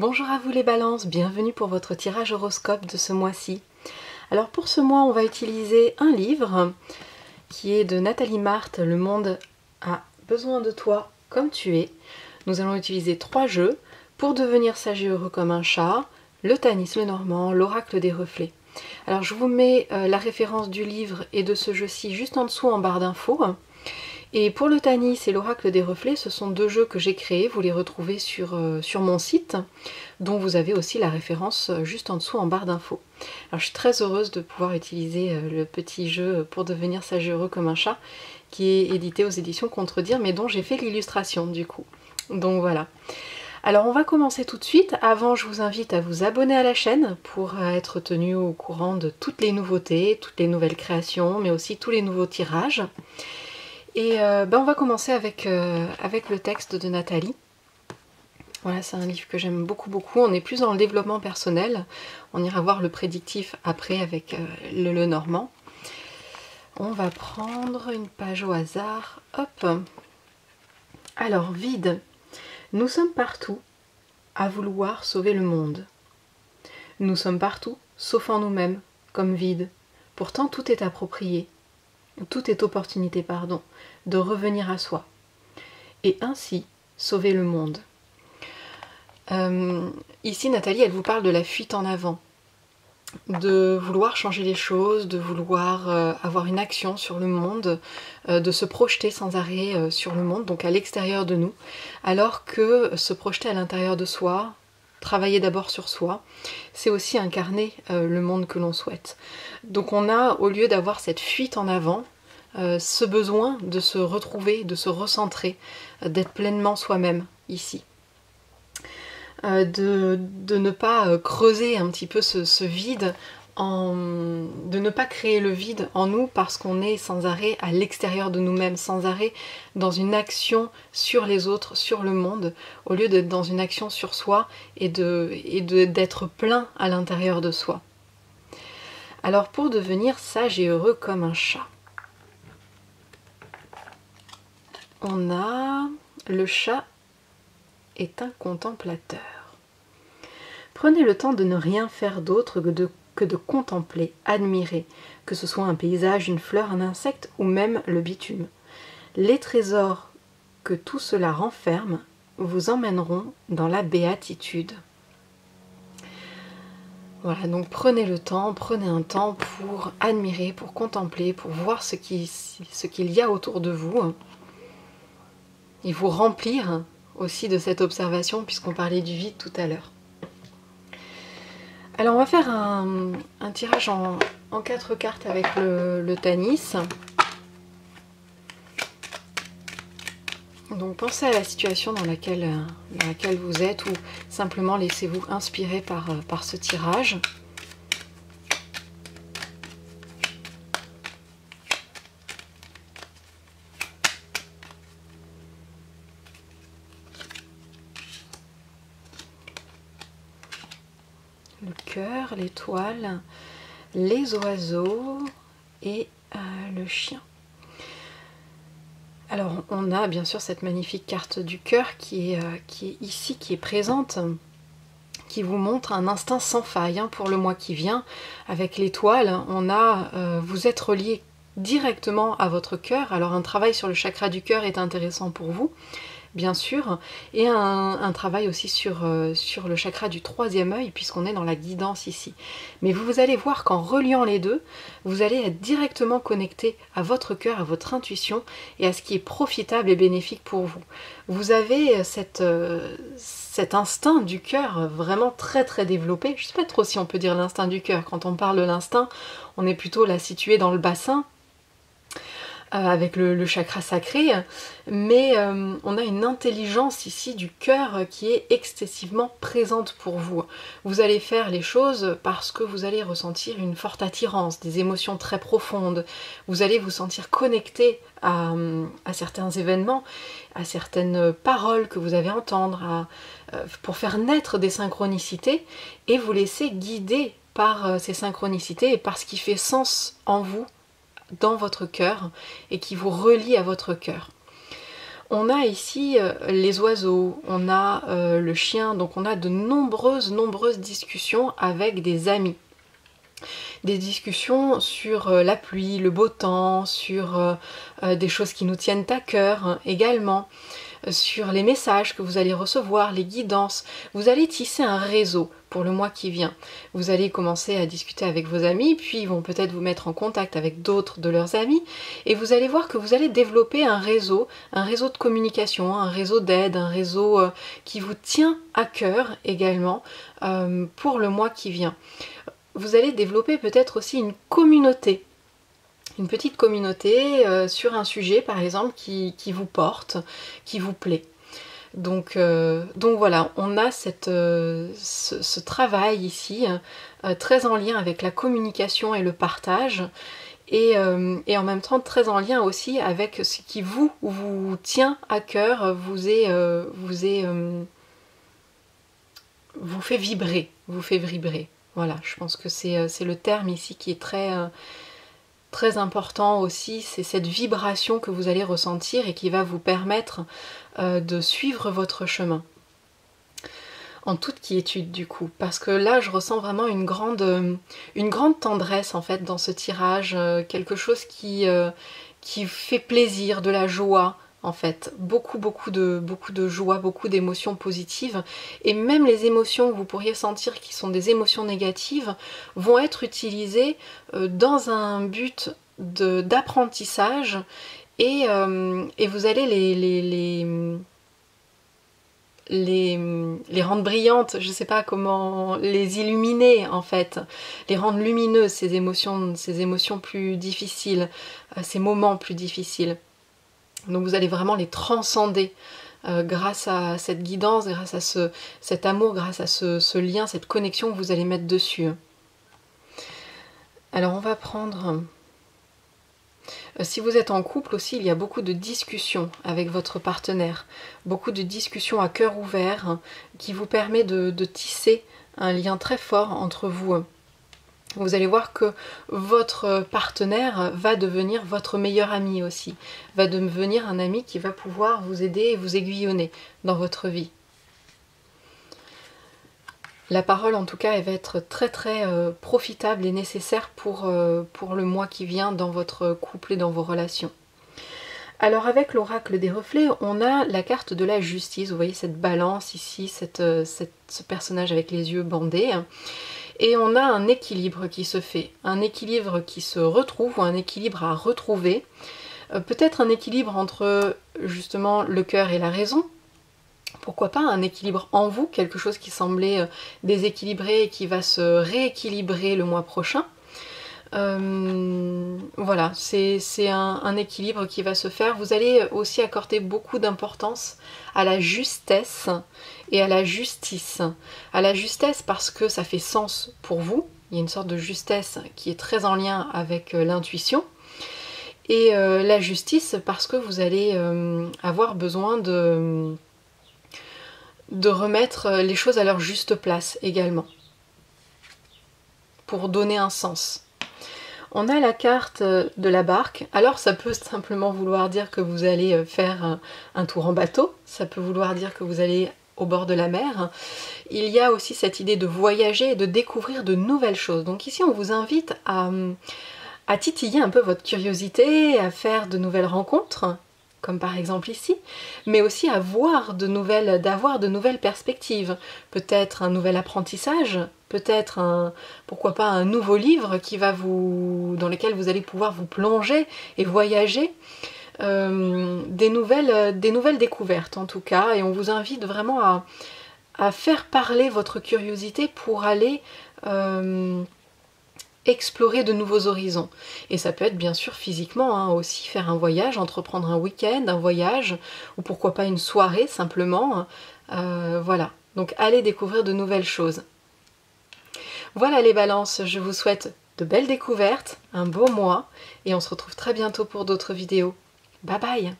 Bonjour à vous les balances, bienvenue pour votre tirage horoscope de ce mois-ci. Alors pour ce mois, on va utiliser un livre qui est de Nathalie Marthe, Le monde a besoin de toi comme tu es. Nous allons utiliser 3 jeux, pour devenir sage et heureux comme un chat, le Tanis Lenormand, l'Oracle des Reflets. Alors je vous mets la référence du livre et de ce jeu-ci juste en dessous en barre d'infos. Et pour le Tanis et l'Oracle des Reflets, ce sont 2 jeux que j'ai créés, vous les retrouvez sur mon site, dont vous avez aussi la référence juste en dessous en barre d'infos. Alors je suis très heureuse de pouvoir utiliser le petit jeu pour devenir sage et heureux comme un chat, qui est édité aux éditions Contredire, mais dont j'ai fait l'illustration du coup. Donc voilà. Alors on va commencer tout de suite. Avant, je vous invite à vous abonner à la chaîne pour être tenu au courant de toutes les nouveautés, toutes les nouvelles créations, mais aussi tous les nouveaux tirages. Et on va commencer avec le texte de Nathalie. Voilà, c'est un livre que j'aime beaucoup. On est plus dans le développement personnel. On ira voir le prédictif après avec le Lenormand. On va prendre une page au hasard. Hop. Alors, vide. Nous sommes partout à vouloir sauver le monde. Nous sommes partout, sauf en nous-mêmes, comme vide. Pourtant, tout est approprié. Tout est opportunité, pardon, de revenir à soi. Et ainsi, sauver le monde. Ici, Nathalie, elle vous parle de la fuite en avant. De vouloir changer les choses, de vouloir avoir une action sur le monde, de se projeter sans arrêt sur le monde, donc à l'extérieur de nous, alors que se projeter à l'intérieur de soi, travailler d'abord sur soi, c'est aussi incarner le monde que l'on souhaite. Donc on a, au lieu d'avoir cette fuite en avant, ce besoin de se retrouver, de se recentrer, d'être pleinement soi-même ici. De ne pas creuser un petit peu ce vide, de ne pas créer le vide en nous parce qu'on est sans arrêt à l'extérieur de nous-mêmes, sans arrêt dans une action sur les autres, sur le monde, au lieu d'être dans une action sur soi et d'être plein à l'intérieur de soi. Alors pour devenir sage et heureux comme un chat, on a le chat est un contemplateur. Prenez le temps de ne rien faire d'autre que de contempler, admirer, que ce soit un paysage, une fleur, un insecte ou même le bitume. Les trésors que tout cela renferme vous emmèneront dans la béatitude. Voilà, donc prenez le temps, prenez un temps pour admirer, pour contempler, pour voir ce qu'il y a autour de vous et vous remplir aussi de cette observation, puisqu'on parlait du vide tout à l'heure. Alors on va faire un tirage en 4 cartes avec le Tanis. Donc pensez à la situation dans laquelle vous êtes, ou simplement laissez-vous inspirer par ce tirage. Le cœur, l'étoile, les oiseaux et le chien. Alors on a bien sûr cette magnifique carte du cœur qui est ici, qui est présente, qui vous montre un instinct sans faille pour le mois qui vient. Avec l'étoile, on a vous êtes relié directement à votre cœur. Alors un travail sur le chakra du cœur est intéressant pour vous, bien sûr, et un travail aussi sur le chakra du 3e œil, puisqu'on est dans la guidance ici. Mais vous allez voir qu'en reliant les deux, vous allez être directement connecté à votre cœur, à votre intuition, et à ce qui est profitable et bénéfique pour vous. Vous avez cet instinct du cœur vraiment très très développé. Je ne sais pas trop si on peut dire l'instinct du cœur. Quand on parle de l'instinct, on est plutôt là situé dans le bassin, avec le chakra sacré, mais on a une intelligence ici du cœur qui est excessivement présente pour vous. Vous allez faire les choses parce que vous allez ressentir une forte attirance, des émotions très profondes, vous allez vous sentir connecté à certains événements, à certaines paroles que vous avez à entendre, pour faire naître des synchronicités, et vous laisser guider par ces synchronicités et par ce qui fait sens en vous, dans votre cœur, et qui vous relie à votre cœur. On a ici les oiseaux, on a le chien, donc on a de nombreuses discussions avec des amis. Des discussions sur la pluie, le beau temps, sur des choses qui nous tiennent à cœur également, sur les messages que vous allez recevoir, les guidances. Vous allez tisser un réseau pour le mois qui vient. Vous allez commencer à discuter avec vos amis, puis ils vont peut-être vous mettre en contact avec d'autres de leurs amis, et vous allez voir que vous allez développer un réseau de communication, un réseau d'aide, un réseau qui vous tient à cœur également pour le mois qui vient. Vous allez développer peut-être aussi une communauté, une petite communauté sur un sujet par exemple qui vous porte, qui vous plaît. Donc voilà, on a ce travail ici très en lien avec la communication et le partage, et en même temps très en lien aussi avec ce qui vous tient à cœur, vous fait vibrer, Voilà, je pense que c'est le terme ici qui est très important aussi, c'est cette vibration que vous allez ressentir et qui va vous permettre de suivre votre chemin. En toute quiétude du coup, parce que là je ressens vraiment une grande tendresse en fait dans ce tirage, quelque chose qui fait plaisir, de la joie en fait, beaucoup de joie, beaucoup d'émotions positives, et même les émotions que vous pourriez sentir qui sont des émotions négatives vont être utilisées dans un but d'apprentissage, et vous allez les rendre brillantes, je sais pas comment, les illuminer en fait, les rendre lumineuses, ces émotions plus difficiles, ces moments plus difficiles. Donc vous allez vraiment les transcender grâce à cette guidance, grâce à cet amour, grâce à ce lien, cette connexion que vous allez mettre dessus. Alors on va prendre... Si vous êtes en couple aussi, il y a beaucoup de discussions avec votre partenaire, beaucoup de discussions à cœur ouvert qui vous permet de tisser un lien très fort entre vous. Vous allez voir que votre partenaire va devenir votre meilleur ami aussi, va devenir un ami qui va pouvoir vous aider et vous aiguillonner dans votre vie. La parole en tout cas, elle va être très profitable et nécessaire pour le mois qui vient dans votre couple et dans vos relations. Alors avec l'oracle des reflets, on a la carte de la justice, vous voyez cette balance ici, ce personnage avec les yeux bandés. Et on a un équilibre qui se fait, un équilibre qui se retrouve, ou un équilibre à retrouver. Peut-être un équilibre entre justement le cœur et la raison. Pourquoi pas un équilibre en vous, quelque chose qui semblait déséquilibré et qui va se rééquilibrer le mois prochain. Voilà, c'est un équilibre qui va se faire. Vous allez aussi accorder beaucoup d'importance à la justesse et à la justice. À la justesse parce que ça fait sens pour vous, il y a une sorte de justesse qui est très en lien avec l'intuition, et la justice parce que vous allez avoir besoin de remettre les choses à leur juste place également, pour donner un sens. On a la carte de la barque, alors ça peut simplement vouloir dire que vous allez faire un tour en bateau, ça peut vouloir dire que vous allez au bord de la mer. Il y a aussi cette idée de voyager et de découvrir de nouvelles choses. Donc ici on vous invite à titiller un peu votre curiosité, à faire de nouvelles rencontres, comme par exemple ici, mais aussi à voir d'avoir de nouvelles perspectives, peut-être un nouvel apprentissage, peut-être pourquoi pas un nouveau livre dans lequel vous allez pouvoir vous plonger et voyager, des nouvelles découvertes en tout cas, et on vous invite vraiment à faire parler votre curiosité pour aller explorer de nouveaux horizons. Et ça peut être bien sûr physiquement hein, aussi faire un voyage, entreprendre un week-end, un voyage, ou pourquoi pas une soirée simplement, voilà, donc allez découvrir de nouvelles choses. Voilà les balances, je vous souhaite de belles découvertes, un beau mois, et on se retrouve très bientôt pour d'autres vidéos. Bye bye!